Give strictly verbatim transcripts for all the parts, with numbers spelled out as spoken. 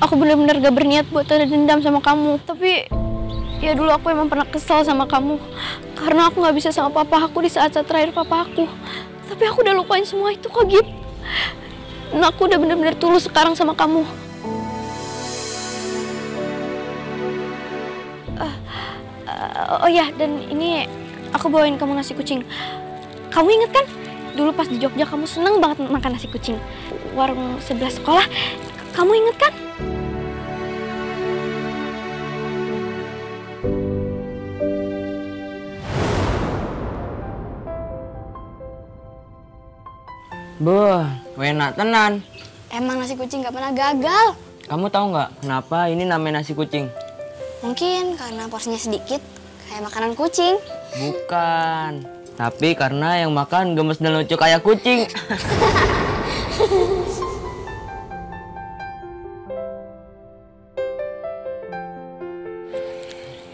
Aku bener-bener gak berniat buat ada dendam sama kamu. Tapi ya dulu aku emang pernah kesal sama kamu. Karena aku gak bisa sama papa aku di saat-saat terakhir papa aku. Tapi aku udah lupain semua itu kok, Gip. Dan aku udah bener-bener tulus sekarang sama kamu. Uh, uh, oh ya, dan ini aku bawain kamu nasi kucing. Kamu inget kan? Dulu pas di Jogja kamu seneng banget makan nasi kucing. Warung sebelah sekolah. Kamu inget kan? Buh, enak tenan. Emang nasi kucing gak pernah gagal. Kamu tahu nggak kenapa ini namanya nasi kucing? Mungkin karena porsinya sedikit, kayak makanan kucing. Bukan, tapi karena yang makan gemes dan lucu kayak kucing.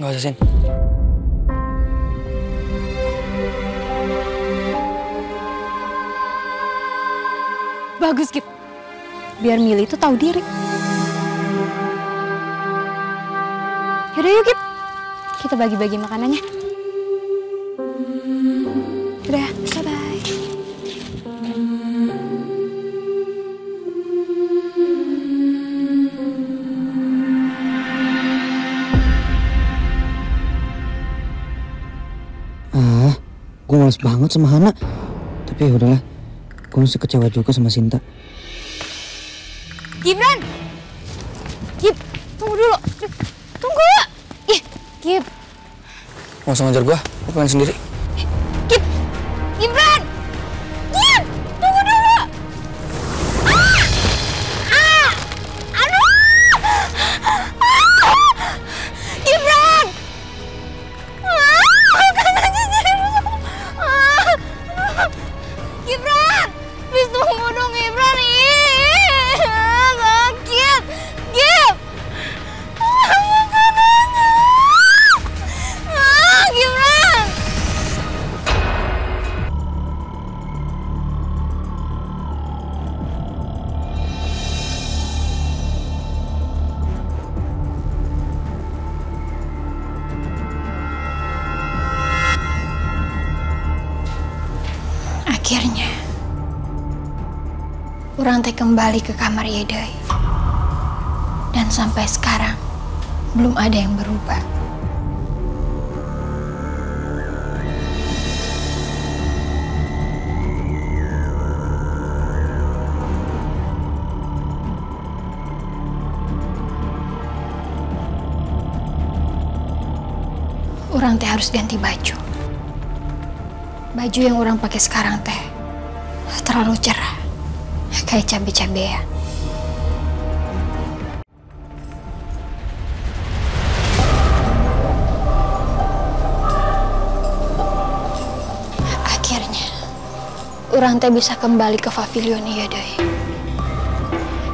Nggak usah, Sin. Bagus, Gip. Biar Mili itu tahu diri. Yaudah yuk, Gip. Kita bagi-bagi makanannya. Udah ya, bye-bye. Ah, gue males banget sama Hana. Tapi udahlah. Gue masih kecewa juga sama Sinta. Gibran! Gib, tunggu dulu. Tunggu! Ih, Gib. Gak usah ngajar gue, gue pengen sendiri. Gib! Gibran! Gib! Tunggu dulu! Ah! Ah! Aduh! Ah! Gibran! Ah! Kan aja jadinya. Ah! Gibran! Please tunggu dong, Gibran. Iiih, sakit. Gib. Ah, makanannya. Ah, Gibran. Akhirnya Urantai kembali ke kamar Yedai. Dan sampai sekarang belum ada yang berubah. Urang teh harus ganti baju. Baju yang urang pakai sekarang teh terlalu cerah. Kayak cabai-cabean. Akhirnya, urang teh bisa kembali ke pavilion ya, Doi.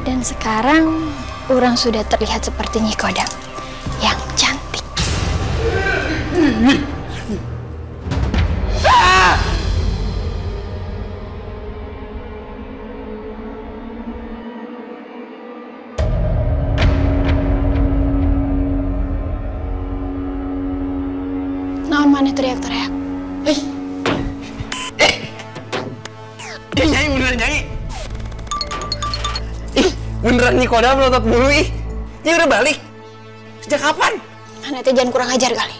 Dan sekarang, urang sudah terlihat seperti Nyai Khodam yang cantik. Mana teriak-teriak? Eh, eh, eh, Nyai beneran Nyai. Ih, beneran Nyai Khodam melotot bulu ih. Nyai udah balik. Sejak kapan? Mana teh jangan kurang ajar kali.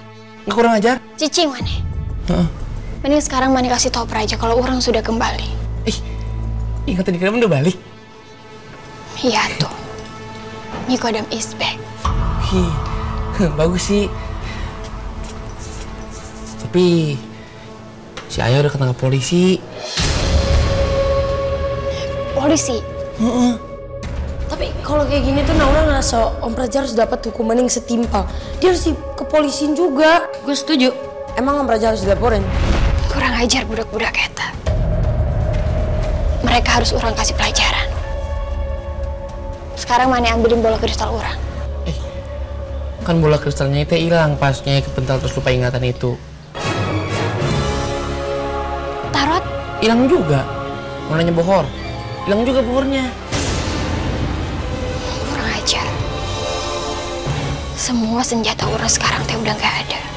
Nggak kurang ajar? Cicing mana? Heeh. Mending sekarang mana kasih tau aja kalau orang sudah kembali. Ih, ingat tadi kalian udah balik. Iya tuh. Nyai Khodam is back. Hi, bagus sih. Tapi si Ayah udah ketangkap polisi. Polisi? Mm-mm. Tapi kalau kayak gini tuh Naura ngerasa Om Praja harus dapat hukuman yang setimpal. Dia harus dikepolisin juga. Gue setuju. Emang Om Praja harus dilaporin? Kurang ajar budak-budak eta. Mereka harus orang kasih pelajaran. Sekarang mana ambilin bola kristal orang? Eh, kan bola kristalnya itu hilang pasnya kepental terus lupa ingatan itu. Hilang juga, warnanya bohor. Hilang juga bohornya. Kurang ajar. Semua senjata Ura sekarang teh udah nggak ada.